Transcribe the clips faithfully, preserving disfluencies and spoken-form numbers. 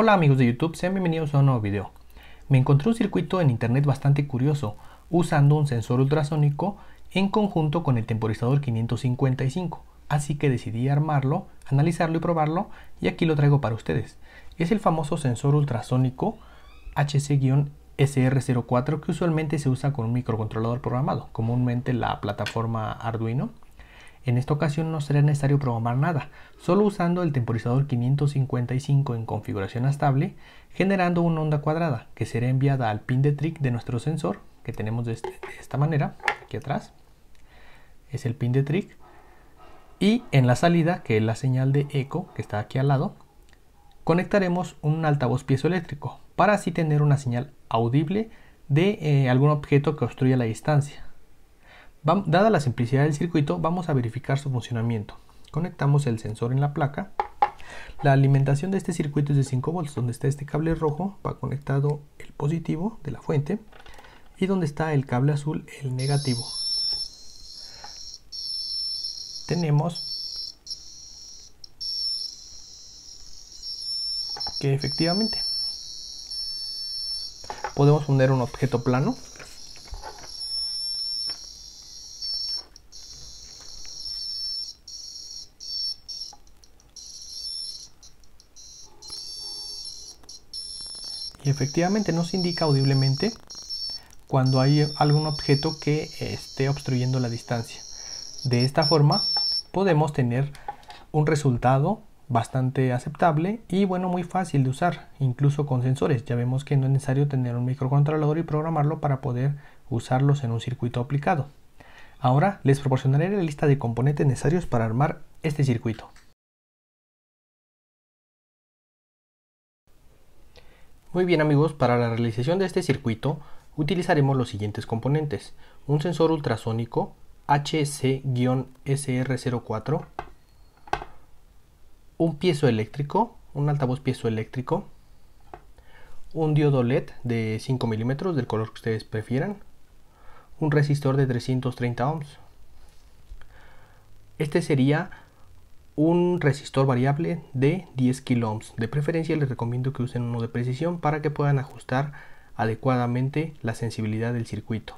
Hola amigos de YouTube, sean bienvenidos a un nuevo video. Me encontré un circuito en internet bastante curioso, usando un sensor ultrasónico en conjunto con el temporizador quinientos cincuenta y cinco, así que decidí armarlo, analizarlo y probarlo, y aquí lo traigo para ustedes. Es el famoso sensor ultrasónico H C S R cero cuatro que usualmente se usa con un microcontrolador programado, comúnmente la plataforma Arduino. En esta ocasión no será necesario programar nada, solo usando el temporizador quinientos cincuenta y cinco en configuración ASTABLE, generando una onda cuadrada que será enviada al pin de TRIC de nuestro sensor, que tenemos de, este, de esta manera, aquí atrás, es el pin de TRIC, y en la salida, que es la señal de eco que está aquí al lado, conectaremos un altavoz piezoeléctrico, para así tener una señal audible de eh, algún objeto que obstruya la distancia. Dada la simplicidad del circuito, vamos a verificar su funcionamiento. Conectamos el sensor en la placa. La alimentación de este circuito es de cinco volts, donde está este cable rojo, va conectado el positivo de la fuente, y donde está el cable azul, el negativo. Tenemos que efectivamente podemos poner un objeto plano. Y efectivamente nos indica audiblemente cuando hay algún objeto que esté obstruyendo la distancia. De esta forma podemos tener un resultado bastante aceptable y bueno, muy fácil de usar, incluso con sensores. Ya vemos que no es necesario tener un microcontrolador y programarlo para poder usarlos en un circuito aplicado. Ahora les proporcionaré la lista de componentes necesarios para armar este circuito. Muy bien amigos, para la realización de este circuito utilizaremos los siguientes componentes: un sensor ultrasónico H C S R cero cuatro, un piezoeléctrico, un altavoz piezoeléctrico, un diodo L E D de cinco milímetros del color que ustedes prefieran, un resistor de trescientos treinta ohms. Este sería un resistor variable de diez kilo ohms. De preferencia les recomiendo que usen uno de precisión para que puedan ajustar adecuadamente la sensibilidad del circuito.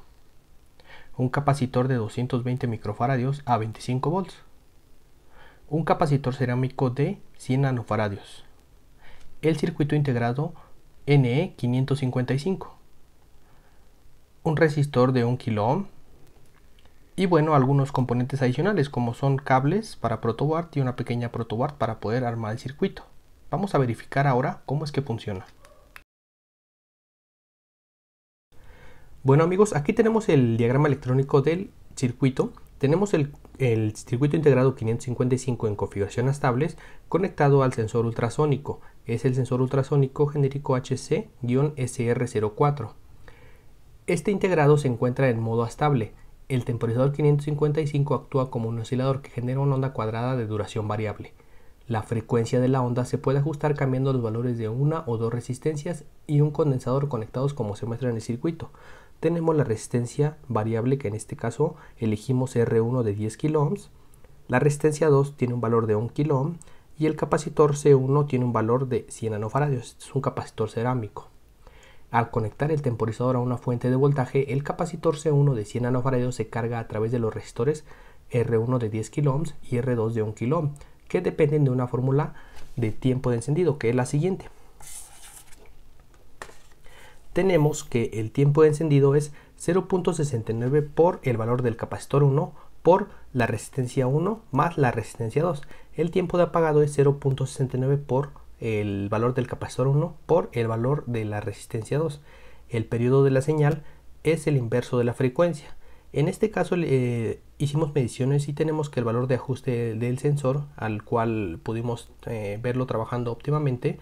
Un capacitor de doscientos veinte microfaradios a veinticinco volts. Un capacitor cerámico de cien nanofaradios. El circuito integrado N E quinientos cincuenta y cinco. Un resistor de un kilo ohm. Y bueno, algunos componentes adicionales como son cables para protoboard y una pequeña protoboard para poder armar el circuito. Vamos a verificar ahora cómo es que funciona. Bueno amigos, aquí tenemos el diagrama electrónico del circuito. Tenemos el, el circuito integrado quinientos cincuenta y cinco en configuración ASTABLE conectado al sensor ultrasónico. Es el sensor ultrasónico genérico H C S R cero cuatro. Este integrado se encuentra en modo ASTABLE. El temporizador quinientos cincuenta y cinco actúa como un oscilador que genera una onda cuadrada de duración variable. La frecuencia de la onda se puede ajustar cambiando los valores de una o dos resistencias y un condensador conectados como se muestra en el circuito. Tenemos la resistencia variable que en este caso elegimos R uno de diez kilo ohms, la resistencia dos tiene un valor de un kilo ohm y el capacitor C uno tiene un valor de cien nanofaradios, es un capacitor cerámico. Al conectar el temporizador a una fuente de voltaje, el capacitor C uno de cien nanofaradios se carga a través de los resistores R uno de diez kilo ohms y R dos de un kilo ohm, que dependen de una fórmula de tiempo de encendido, que es la siguiente. Tenemos que el tiempo de encendido es cero punto sesenta y nueve por el valor del capacitor uno por la resistencia uno más la resistencia dos. El tiempo de apagado es cero punto sesenta y nueve por el valor del capacitor uno por el valor de la resistencia dos. El periodo de la señal es el inverso de la frecuencia. En este caso eh, hicimos mediciones y tenemos que el valor de ajuste del sensor, al cual pudimos eh, verlo trabajando óptimamente,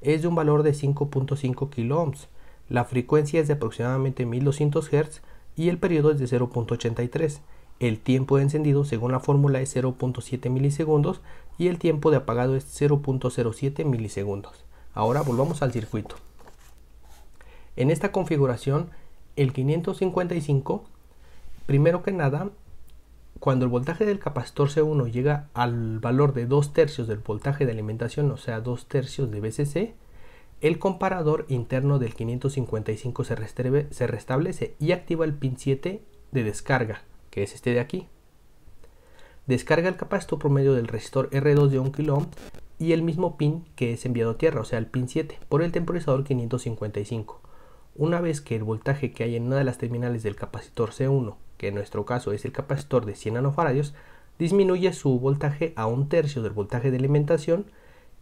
es de un valor de cinco punto cinco kilo ohms. La frecuencia es de aproximadamente mil doscientos hertzios y el periodo es de cero punto ochenta y tres. El tiempo de encendido según la fórmula es cero punto siete milisegundos y el tiempo de apagado es cero punto cero siete milisegundos. Ahora volvamos al circuito. En esta configuración, el quinientos cincuenta y cinco, primero que nada, cuando el voltaje del capacitor C uno llega al valor de dos tercios del voltaje de alimentación, o sea dos tercios de V C C, El comparador interno del quinientos cincuenta y cinco se, restre, se restablece y activa el pin siete de descarga, que es este de aquí. Descarga el capacitor promedio del resistor R dos de un kilo ohm y el mismo pin que es enviado a tierra, o sea el pin siete, por el temporizador quinientos cincuenta y cinco. Una vez que el voltaje que hay en una de las terminales del capacitor C uno, que en nuestro caso es el capacitor de cien nanofaradios, disminuye su voltaje a un tercio del voltaje de alimentación,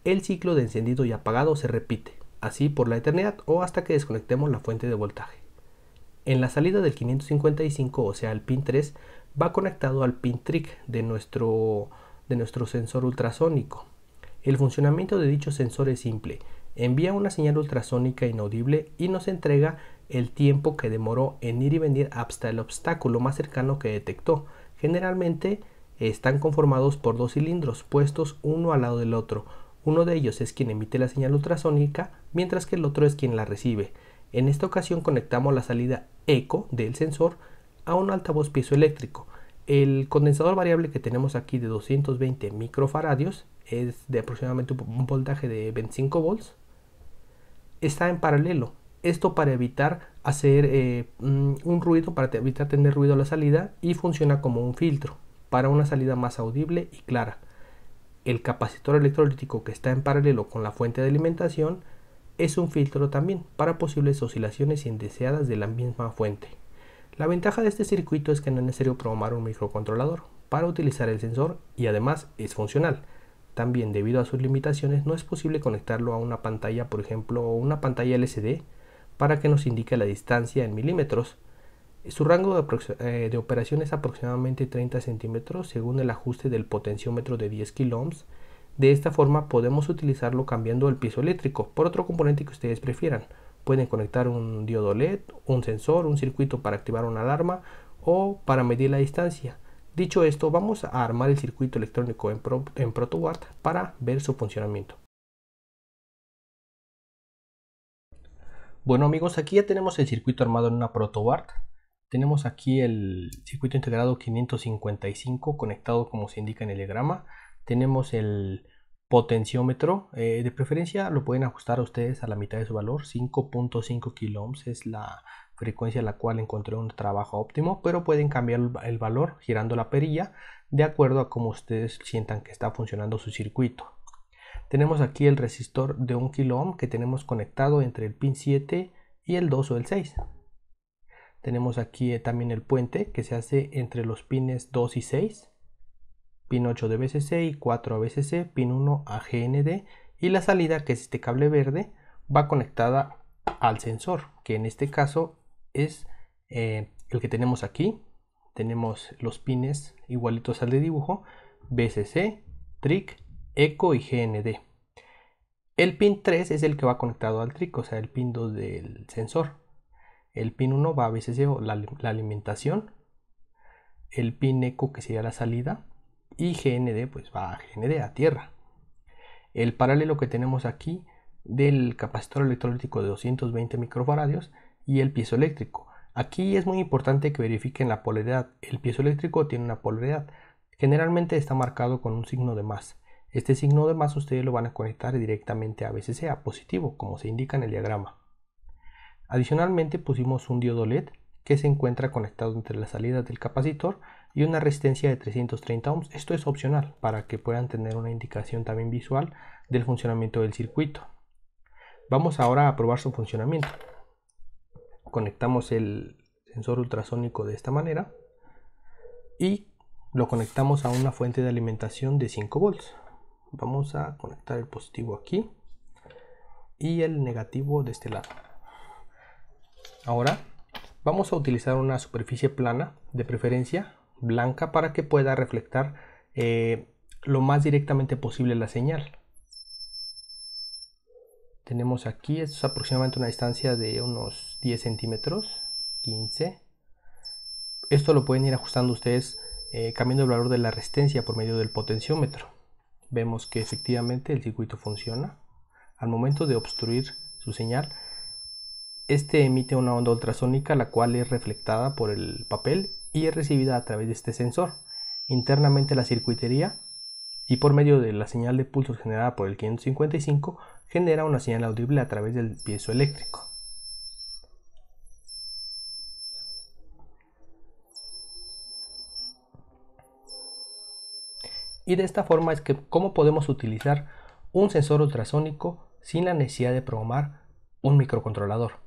el ciclo de encendido y apagado se repite, así por la eternidad o hasta que desconectemos la fuente de voltaje. En la salida del quinientos cincuenta y cinco, o sea el pin tres, va conectado al pin trick de nuestro, de nuestro sensor ultrasónico. El funcionamiento de dicho sensor es simple. Envía una señal ultrasónica inaudible y nos entrega el tiempo que demoró en ir y venir hasta el obstáculo más cercano que detectó. Generalmente están conformados por dos cilindros puestos uno al lado del otro. Uno de ellos es quien emite la señal ultrasónica, mientras que el otro es quien la recibe. En esta ocasión conectamos la salida eco del sensor a un altavoz piezoeléctrico. El condensador variable que tenemos aquí de doscientos veinte microfaradios es de aproximadamente un voltaje de veinticinco volts. Está en paralelo, esto para evitar hacer eh, un ruido, para evitar tener ruido a la salida, y funciona como un filtro para una salida más audible y clara. El capacitor electrolítico que está en paralelo con la fuente de alimentación es un filtro también para posibles oscilaciones indeseadas de la misma fuente. La ventaja de este circuito es que no es necesario programar un microcontrolador para utilizar el sensor y además es funcional. También, debido a sus limitaciones, no es posible conectarlo a una pantalla, por ejemplo, una pantalla L C D, para que nos indique la distancia en milímetros. Su rango de, de operación es aproximadamente treinta centímetros según el ajuste del potenciómetro de diez kilo ohms. De esta forma podemos utilizarlo cambiando el piezoeléctrico por otro componente que ustedes prefieran. Pueden conectar un diodo L E D, un sensor, un circuito para activar una alarma o para medir la distancia. Dicho esto, vamos a armar el circuito electrónico en, Pro, en ProtoWard para ver su funcionamiento. Bueno amigos, aquí ya tenemos el circuito armado en una ProtoWard. Tenemos aquí el circuito integrado quinientos cincuenta y cinco conectado como se indica en el diagrama. Tenemos el potenciómetro, eh, de preferencia lo pueden ajustar a ustedes a la mitad de su valor, cinco punto cinco kilo ohms es la frecuencia a la cual encontré un trabajo óptimo, pero pueden cambiar el valor girando la perilla de acuerdo a cómo ustedes sientan que está funcionando su circuito. Tenemos aquí el resistor de un kilo ohm que tenemos conectado entre el pin siete y el dos o el seis. Tenemos aquí también el puente que se hace entre los pines dos y seis, pin ocho de B C C y cuatro a B C C, pin uno a G N D, y la salida, que es este cable verde, va conectada al sensor, que en este caso es eh, el que tenemos aquí. Tenemos los pines igualitos al de dibujo, B C C, T R I C, ECO y G N D. El pin tres es el que va conectado al T R I C, o sea el pin dos del sensor. El pin uno va a B C C o la, la alimentación. El pin ECO, que sería la salida, y G N D pues va a G N D, a tierra. El paralelo que tenemos aquí del capacitor electrolítico de doscientos veinte microfaradios y el piezoeléctrico. Aquí es muy importante que verifiquen la polaridad. El piezoeléctrico tiene una polaridad. Generalmente está marcado con un signo de más. Este signo de más ustedes lo van a conectar directamente a B C C, a positivo, como se indica en el diagrama. Adicionalmente pusimos un diodo L E D que se encuentra conectado entre las salidas del capacitor y una resistencia de trescientos treinta ohms. Esto es opcional para que puedan tener una indicación también visual del funcionamiento del circuito. Vamos ahora a probar su funcionamiento. Conectamos el sensor ultrasónico de esta manera y lo conectamos a una fuente de alimentación de cinco volts. Vamos a conectar el positivo aquí y el negativo de este lado. Ahora vamos a utilizar una superficie plana, de preferencia blanca, para que pueda reflectar eh, lo más directamente posible la señal. Tenemos aquí, esto es aproximadamente una distancia de unos diez centímetros, quince. Esto lo pueden ir ajustando ustedes eh, cambiando el valor de la resistencia por medio del potenciómetro. Vemos que efectivamente el circuito funciona. Al momento de obstruir su señal, este emite una onda ultrasónica, la cual es reflectada por el papel y es recibida a través de este sensor. Internamente la circuitería y por medio de la señal de pulsos generada por el quinientos cincuenta y cinco genera una señal audible a través del piezoeléctrico. Y de esta forma es que cómo podemos utilizar un sensor ultrasónico sin la necesidad de programar un microcontrolador.